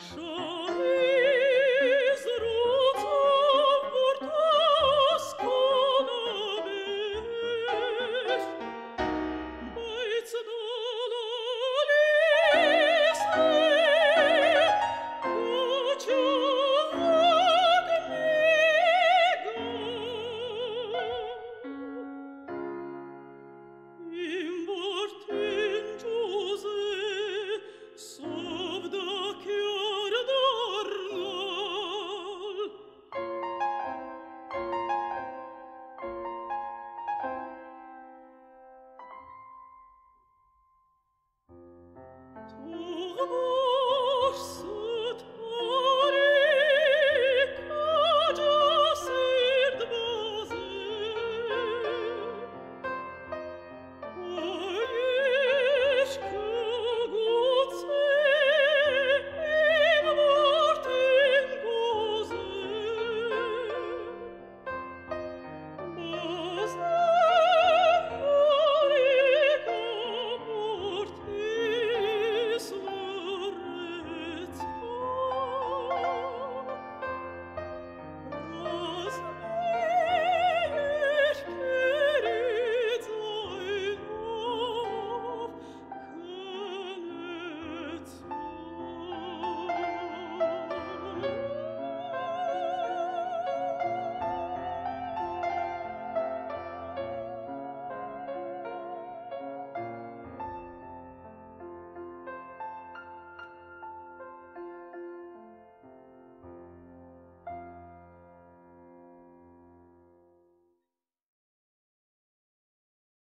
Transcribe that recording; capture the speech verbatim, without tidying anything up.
Sure.